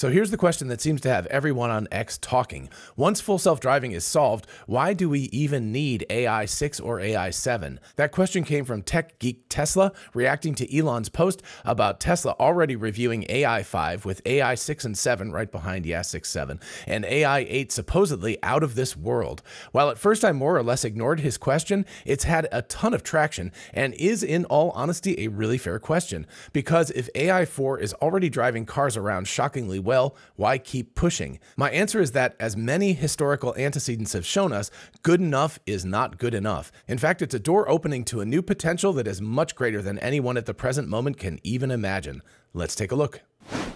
So here's the question that seems to have everyone on X talking. Once full self-driving is solved, why do we even need AI6 or AI7? That question came from Tech Geek Tesla, reacting to Elon's post about Tesla already reviewing AI5 with AI6 and 7 right behind AI6, 7, and AI8 supposedly out of this world. While at first I more or less ignored his question, it's had a ton of traction and is, in all honesty, a really fair question. Because if AI4 is already driving cars around shockingly well, why keep pushing? My answer is that, as many historical antecedents have shown us, good enough is not good enough. In fact, it's a door opening to a new potential that is much greater than anyone at the present moment can even imagine. Let's take a look.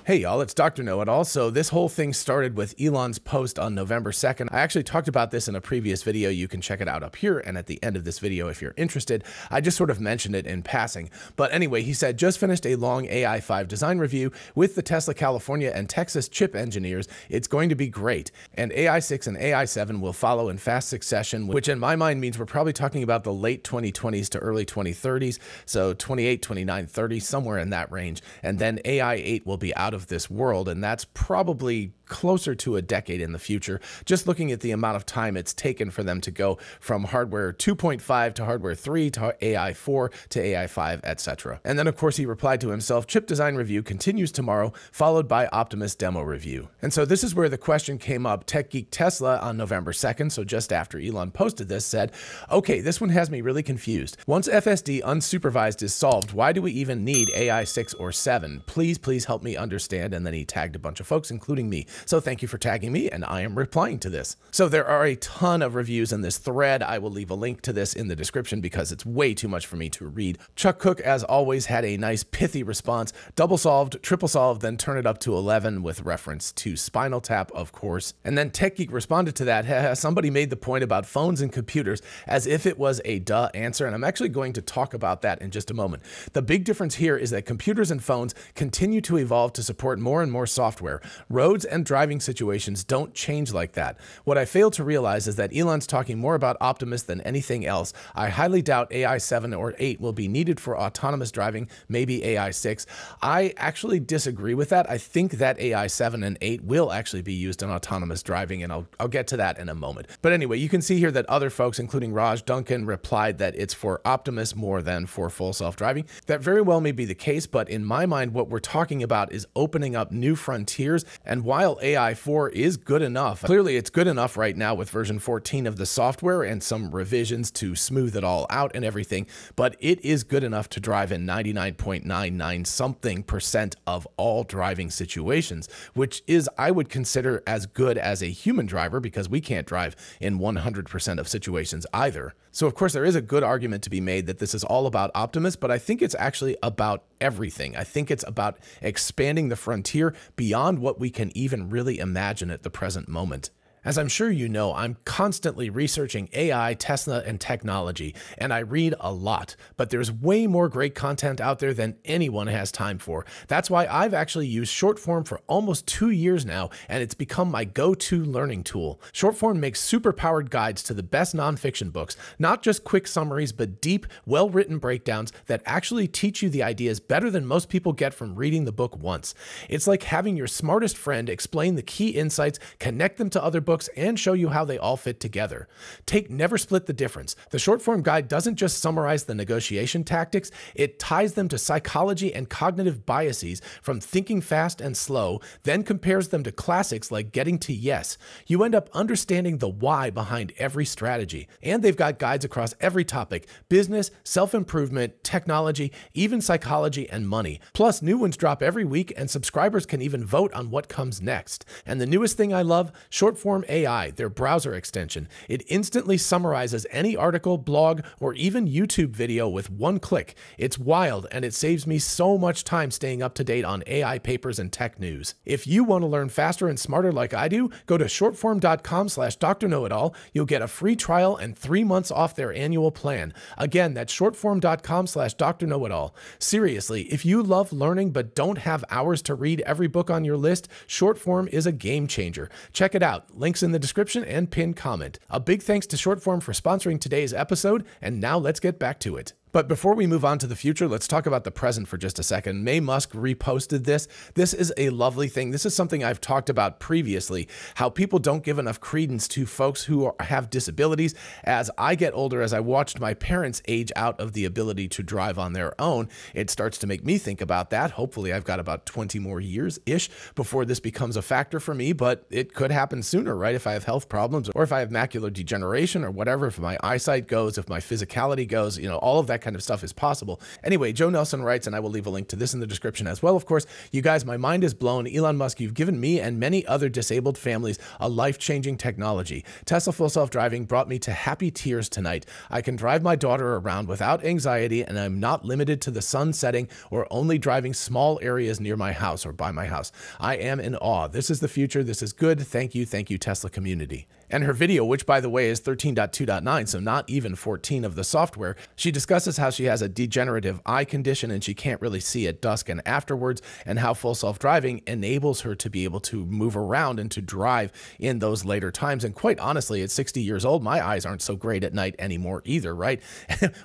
Hey y'all, it's Dr. Know-it-all. So this whole thing started with Elon's post on November 2nd. I actually talked about this in a previous video. You can check it out up here and at the end of this video if you're interested. I just sort of mentioned it in passing. But anyway, he said, just finished a long AI5 design review with the Tesla California and Texas chip engineers. It's going to be great. And AI6 and AI7 will follow in fast succession, which in my mind means we're probably talking about the late 2020s to early 2030s. So 28, 29, 30, somewhere in that range. And then AI8 will be out of this world, and that's probably closer to a decade in the future, just looking at the amount of time it's taken for them to go from hardware 2.5 to hardware 3 to AI4 to AI5, etc. And then of course he replied to himself, chip design review continues tomorrow, followed by Optimus demo review. And so this is where the question came up. Tech Geek Tesla on November 2nd, so just after Elon posted this, said, okay, this one has me really confused. Once FSD unsupervised is solved, why do we even need AI6 or 7? Please help me understand. And then he tagged a bunch of folks, including me. So thank you for tagging me, and I am replying to this. So there are a ton of reviews in this thread. I will leave a link to this in the description because it's way too much for me to read. Chuck Cook, as always, had a nice pithy response. Double solved, triple solved, then turn it up to 11 with reference to Spinal Tap, of course. And then Tech Geek responded to that. Somebody made the point about phones and computers as if it was a duh answer, and I'm actually going to talk about that in just a moment. The big difference here is that computers and phones continue to evolve to support more and more software. Roads and driving situations don't change like that. What I fail to realize is that Elon's talking more about Optimus than anything else. I highly doubt AI7 or 8 will be needed for autonomous driving, maybe AI6. I actually disagree with that. I think that AI7 and 8 will actually be used in autonomous driving, and I'll get to that in a moment. But anyway, you can see here that other folks, including Raj Duncan, replied that it's for Optimus more than for full self-driving. That very well may be the case, but in my mind, what we're talking about is opening up new frontiers. And why AI4 is good enough. Clearly, it's good enough right now with version 14 of the software and some revisions to smooth it all out and everything, but it is good enough to drive in 99.99% of all driving situations, which is, I would consider, as good as a human driver because we can't drive in 100% of situations either. So of course, there is a good argument to be made that this is all about Optimus, but I think it's actually about everything. I think it's about expanding the frontier beyond what we can even really imagine at the present moment. As I'm sure you know, I'm constantly researching AI, Tesla, and technology, and I read a lot, but there's way more great content out there than anyone has time for. That's why I've actually used Shortform for almost 2 years now, and it's become my go-to learning tool. Shortform makes super-powered guides to the best nonfiction books, not just quick summaries, but deep, well-written breakdowns that actually teach you the ideas better than most people get from reading the book once. It's like having your smartest friend explain the key insights, connect them to other books, and show you how they all fit together. Take Never Split the Difference. The short-form guide doesn't just summarize the negotiation tactics, it ties them to psychology and cognitive biases from Thinking Fast and Slow, then compares them to classics like Getting to Yes. You end up understanding the why behind every strategy. And they've got guides across every topic: business, self-improvement, technology, even psychology and money. Plus, new ones drop every week, and subscribers can even vote on what comes next. And the newest thing I love, Shortform AI, their browser extension. It instantly summarizes any article, blog, or even YouTube video with one click. It's wild, and it saves me so much time staying up to date on AI papers and tech news. If you want to learn faster and smarter like I do, go to shortform.com/drknowitall. You'll get a free trial and 3 months off their annual plan. Again, that's shortform.com/drknowitall. Seriously, if you love learning but don't have hours to read every book on your list, Shortform is a game changer. Check it out. Link in the description and pinned comment. A big thanks to Shortform for sponsoring today's episode, and now let's get back to it. But before we move on to the future, let's talk about the present for just a second. Mae Musk reposted this. This is a lovely thing. This is something I've talked about previously, how people don't give enough credence to folks who have disabilities. As I get older, as I watched my parents age out of the ability to drive on their own, it starts to make me think about that. Hopefully I've got about 20 more years-ish before this becomes a factor for me, but it could happen sooner, right? If I have health problems or if I have macular degeneration or whatever, if my eyesight goes, if my physicality goes, you know, all of that kind of stuff is possible. Anyway, Joe Nelson writes, and I will leave a link to this in the description as well, of course. You guys, my mind is blown. Elon Musk, you've given me and many other disabled families a life-changing technology. Tesla full self-driving brought me to happy tears tonight. I can drive my daughter around without anxiety, and I'm not limited to the sun setting or only driving small areas near my house or by my house. I am in awe. This is the future. This is good. Thank you, Tesla community. And her video, which by the way is 13.2.9, so not even 14 of the software, she discusses how she has a degenerative eye condition and she can't really see at dusk and afterwards, and how full self-driving enables her to be able to move around and to drive in those later times. And quite honestly, at 60 years old, my eyes aren't so great at night anymore either, right?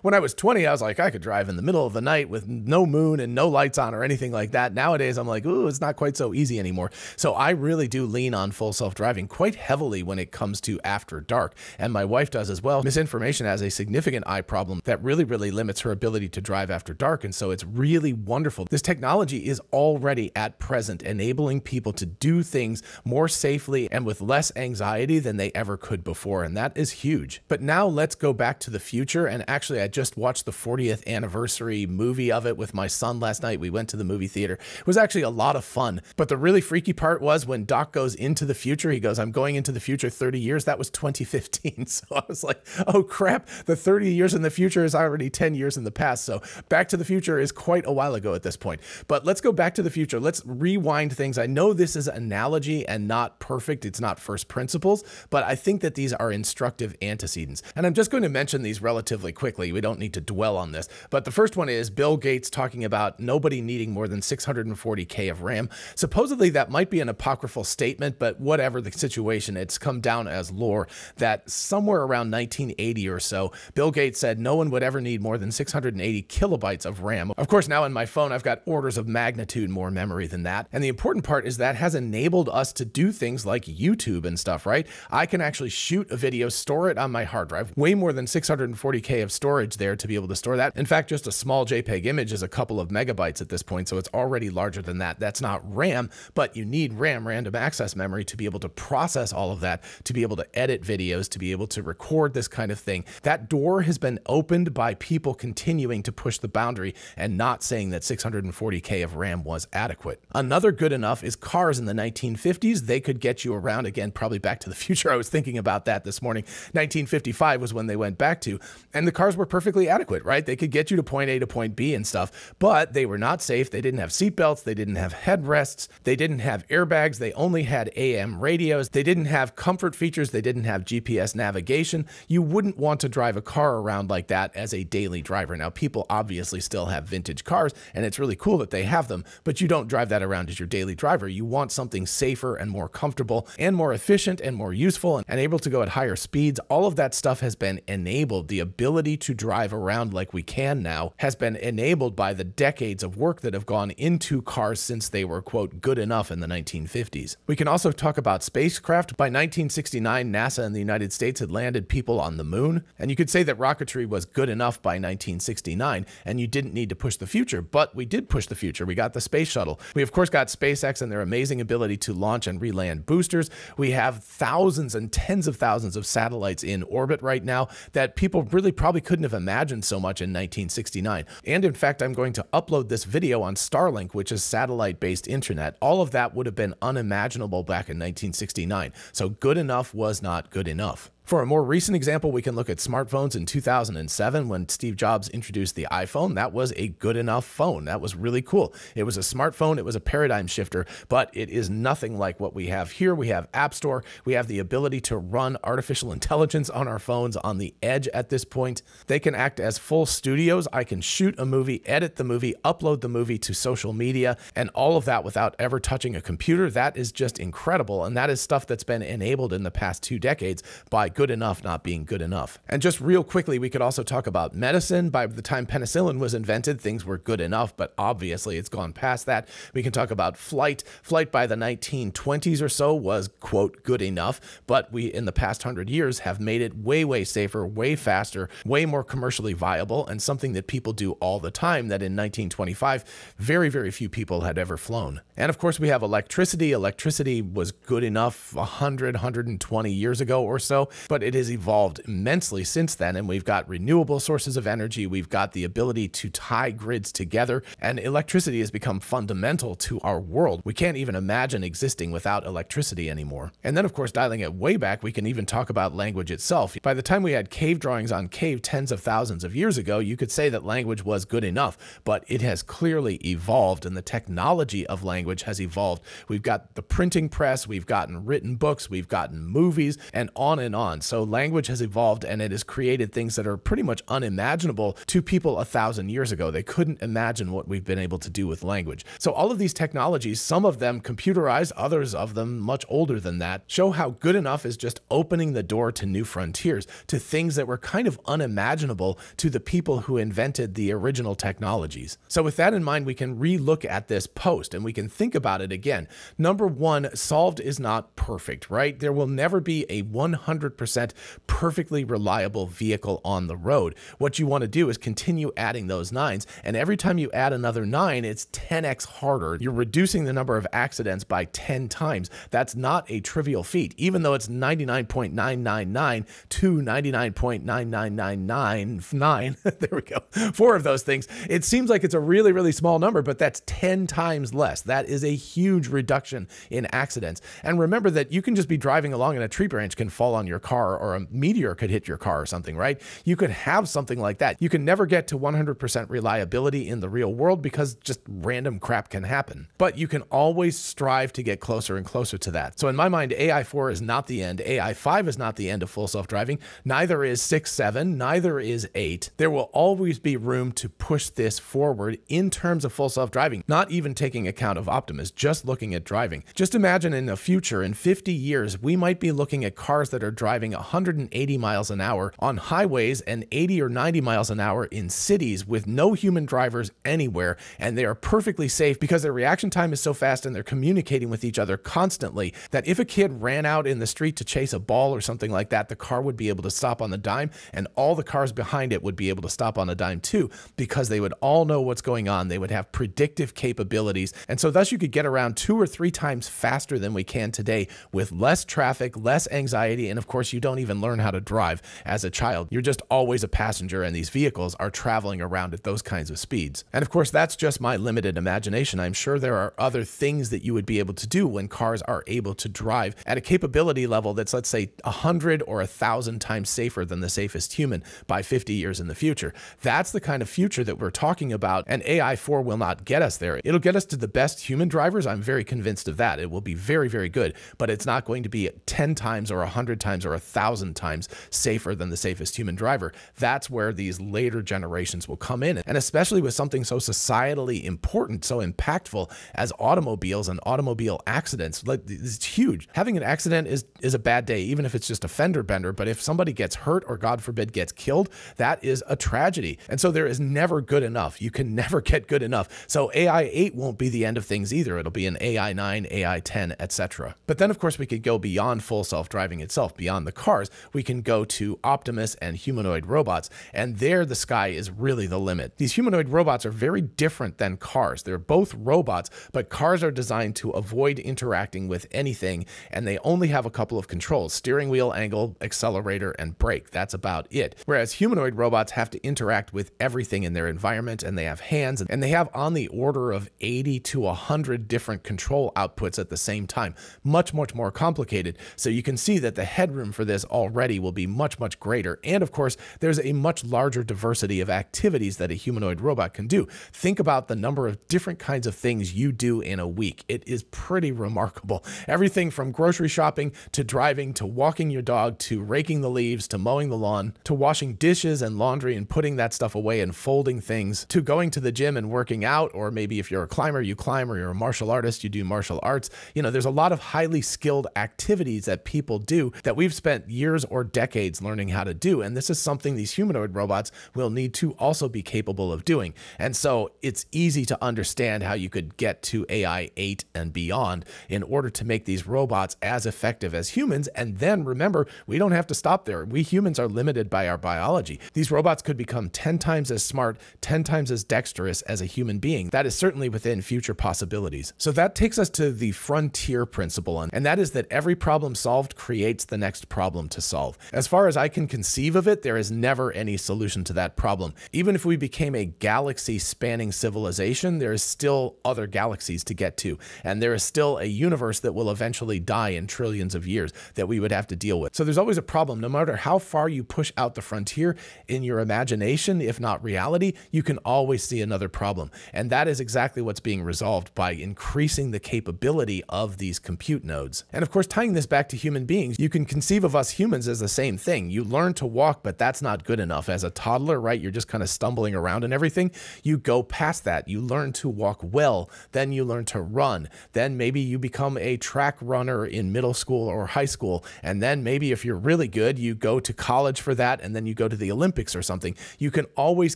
When I was 20, I was like, I could drive in the middle of the night with no moon and no lights on or anything like that. Nowadays, I'm like, ooh, it's not quite so easy anymore. So I really do lean on full self-driving quite heavily when it comes to after dark, and my wife does as well. Misinformation has a significant eye problem that really limits her ability to drive after dark, and so it's really wonderful. This technology is already at present enabling people to do things more safely and with less anxiety than they ever could before, and that is huge. But now let's go back to the future, and actually I just watched the 40th anniversary movie of it with my son last night. We went to the movie theater. It was actually a lot of fun, but the really freaky part was when Doc goes into the future, he goes, I'm going into the future 30 years. That was 2015. So I was like, oh crap, the 30 years in the future is already 10 years in the past. So Back to the Future is quite a while ago at this point. But let's go back to the future. Let's rewind things. I know this is analogy and not perfect. It's not first principles, but I think that these are instructive antecedents. And I'm just going to mention these relatively quickly. We don't need to dwell on this. But the first one is Bill Gates talking about nobody needing more than 640K of RAM. Supposedly that might be an apocryphal statement, but whatever the situation, it's come down as lore that somewhere around 1980 or so, Bill Gates said no one would ever need more than 680 kilobytes of RAM. Of course, now in my phone, I've got orders of magnitude more memory than that. And the important part is that has enabled us to do things like YouTube and stuff, right? I can actually shoot a video, store it on my hard drive, way more than 640K of storage there to be able to store that. In fact, just a small JPEG image is a couple of megabytes at this point, so it's already larger than that. That's not RAM, but you need RAM, random access memory, to be able to process all of that, to be able to edit videos, to be able to record this kind of thing. That door has been opened by people continuing to push the boundary and not saying that 640K of RAM was adequate. Another good enough is cars in the 1950s. They could get you around again, probably Back to the Future. I was thinking about that this morning. 1955 was when they went back to, and the cars were perfectly adequate, right? They could get you to point A to point B and stuff, but they were not safe. They didn't have seatbelts. They didn't have headrests. They didn't have airbags. They only had AM radios. They didn't have comfort features. They didn't have GPS navigation. You wouldn't want to drive a car around like that as a daily driver. Now, people obviously still have vintage cars, and it's really cool that they have them, but you don't drive that around as your daily driver. You want something safer and more comfortable and more efficient and more useful and able to go at higher speeds. All of that stuff has been enabled. The ability to drive around like we can now has been enabled by the decades of work that have gone into cars since they were, quote, good enough in the 1950s. We can also talk about spacecraft. By 1969, NASA and the United States had landed people on the moon. And you could say that rocketry was good enough by 1969, and you didn't need to push the future, but we did push the future. We got the space shuttle. We of course got SpaceX and their amazing ability to launch and re-land boosters. We have thousands and tens of thousands of satellites in orbit right now that people really probably couldn't have imagined so much in 1969. And in fact, I'm going to upload this video on Starlink, which is satellite-based internet. All of that would have been unimaginable back in 1969. So good enough was not good enough. For a more recent example, we can look at smartphones in 2007 when Steve Jobs introduced the iPhone. That was a good enough phone. That was really cool. It was a smartphone. It was a paradigm shifter, but it is nothing like what we have here. We have App Store. We have the ability to run artificial intelligence on our phones on the edge at this point. They can act as full studios. I can shoot a movie, edit the movie, upload the movie to social media, and all of that without ever touching a computer. That is just incredible, and that is stuff that's been enabled in the past 2 decades by Google. good enough not being good enough. And just real quickly, we could also talk about medicine. By the time penicillin was invented, things were good enough, but obviously it's gone past that. We can talk about flight. Flight by the 1920s or so was, quote, good enough, but we in the past 100 years have made it way, way safer, way faster, way more commercially viable, and something that people do all the time that in 1925, very, very few people had ever flown. And of course, we have electricity. Electricity was good enough 100, 120 years ago or so, but it has evolved immensely since then. And we've got renewable sources of energy. We've got the ability to tie grids together, and electricity has become fundamental to our world. We can't even imagine existing without electricity anymore. And then of course, dialing it way back, we can even talk about language itself. By the time we had cave drawings on cave tens of thousands of years ago, you could say that language was good enough, but it has clearly evolved, and the technology of language has evolved. We've got the printing press, we've gotten written books, we've gotten movies, and on and on. So language has evolved, and it has created things that are pretty much unimaginable to people 1,000 years ago. They couldn't imagine what we've been able to do with language. So all of these technologies, some of them computerized, others of them much older than that, show how good enough is just opening the door to new frontiers, to things that were kind of unimaginable to the people who invented the original technologies. So with that in mind, we can re-look at this post and we can think about it again. Number one, solved is not perfect, right? There will never be a 100% perfectly reliable vehicle on the road. What you want to do is continue adding those 9s, and every time you add another 9, it's 10x harder. You're reducing the number of accidents by 10 times. That's not a trivial feat, even though it's 99.999 to 99.9999. There we go. 4 of those things. It seems like it's a really, really small number, but that's 10 times less. That is a huge reduction in accidents. And remember that you can just be driving along and a tree branch can fall on your car, or a meteor could hit your car or something, right? You could have something like that. You can never get to 100% reliability in the real world because just random crap can happen. But you can always strive to get closer and closer to that. So in my mind, AI4 is not the end. AI5 is not the end of full self-driving. Neither is 6, 7, neither is 8. There will always be room to push this forward in terms of full self-driving, not even taking account of Optimus, just looking at driving. Just imagine in the future, in 50 years, we might be looking at cars that are driving 180 miles an hour on highways and 80 or 90 miles an hour in cities with no human drivers anywhere, and they are perfectly safe because their reaction time is so fast and they're communicating with each other constantly that if a kid ran out in the street to chase a ball or something like that, the car would be able to stop on the dime, and all the cars behind it would be able to stop on a dime too, because they would all know what's going on. They would have predictive capabilities, and so thus you could get around 2 or 3 times faster than we can today with less traffic, less anxiety, and of course you don't even learn how to drive as a child. You're just always a passenger, and these vehicles are traveling around at those kinds of speeds. And of course, that's just my limited imagination. I'm sure there are other things that you would be able to do when cars are able to drive at a capability level that's, let's say, 100 or 1,000 times safer than the safest human by 50 years in the future. That's the kind of future that we're talking about, and AI4 will not get us there. It'll get us to the best human drivers. I'm very convinced of that. It will be very, very good, but it's not going to be 10 times or 100 times or 1,000 times safer than the safest human driver. That's where these later generations will come in, and especially with something so societally important, so impactful as automobiles and automobile accidents. Like, it's huge. Having an accident is a bad day, even if it's just a fender bender, but if somebody gets hurt or God forbid gets killed, that is a tragedy. And so there is never good enough. You can never get good enough. So AI8 won't be the end of things either. It'll be an AI9, AI10, etc. But then of course we could go beyond full self-driving itself, beyond the cars. We can go to Optimus and humanoid robots, and there the sky is really the limit. These humanoid robots are very different than cars. They're both robots, but cars are designed to avoid interacting with anything, and they only have a couple of controls: steering wheel, angle, accelerator, and brake. That's about it. Whereas humanoid robots have to interact with everything in their environment, and they have hands, and they have on the order of 80 to 100 different control outputs at the same time. Much, much more complicated. So you can see that the headroom for this already will be much, much greater. And of course, there's a much larger diversity of activities that a humanoid robot can do. Think about the number of different kinds of things you do in a week. It is pretty remarkable. Everything from grocery shopping to driving to walking your dog to raking the leaves to mowing the lawn to washing dishes and laundry and putting that stuff away and folding things to going to the gym and working out, or maybe if you're a climber, you climb, or you're a martial artist, you do martial arts. You know, there's a lot of highly skilled activities that people do that we've spent spent years or decades learning how to do. And this is something these humanoid robots will need to also be capable of doing. And so it's easy to understand how you could get to AI 8 and beyond in order to make these robots as effective as humans. And then remember, we don't have to stop there. We humans are limited by our biology. These robots could become 10 times as smart, 10 times as dexterous as a human being. That is certainly within future possibilities. So that takes us to the frontier principle, and that is that every problem solved creates the next problem to solve. As far as I can conceive of it, there is never any solution to that problem. Even if we became a galaxy-spanning civilization, there is still other galaxies to get to, and there is still a universe that will eventually die in trillions of years that we would have to deal with. So there's always a problem. No matter how far you push out the frontier in your imagination, if not reality, you can always see another problem. And that is exactly what's being resolved by increasing the capability of these compute nodes. And of course, tying this back to human beings, you can conceive of us humans as the same thing. You learn to walk, but that's not good enough. As a toddler, right, you're just kind of stumbling around and everything. You go past that. You learn to walk well. Then you learn to run. Then maybe you become a track runner in middle school or high school. And then maybe if you're really good, you go to college for that. And then you go to the Olympics or something. You can always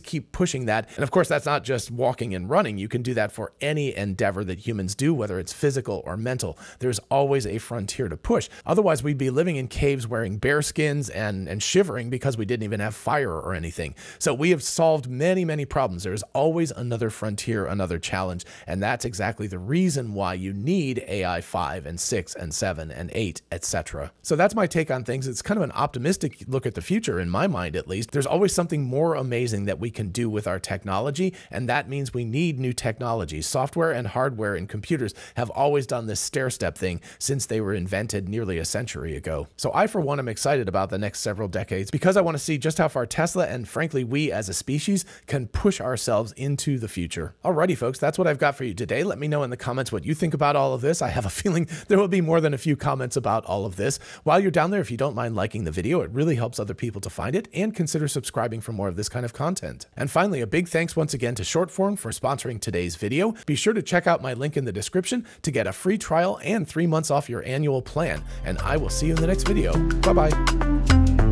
keep pushing that. And of course, that's not just walking and running. You can do that for any endeavor that humans do, whether it's physical or mental. There's always a frontier to push. Otherwise, we'd be living in caves wearing bear skins and shivering because we didn't even have fire or anything. So we have solved many, many problems. There is always another frontier, another challenge. And that's exactly the reason why you need AI 5 and 6 and 7 and 8, etc. So that's my take on things. It's kind of an optimistic look at the future, in my mind at least. There's always something more amazing that we can do with our technology, and that means we need new technology. Software and hardware and computers have always done this stair-step thing since they were invented nearly a century ago. So I, for one, am excited about the next several decades because I want to see just how far Tesla and, frankly, we as a species can push ourselves into the future. Alrighty, folks, that's what I've got for you today. Let me know in the comments what you think about all of this. I have a feeling there will be more than a few comments about all of this. While you're down there, if you don't mind liking the video, it really helps other people to find it, and consider subscribing for more of this kind of content. And finally, a big thanks once again to Shortform for sponsoring today's video. Be sure to check out my link in the description to get a free trial and 3 months off your annual plan. And I will see you in the next video. Bye-bye.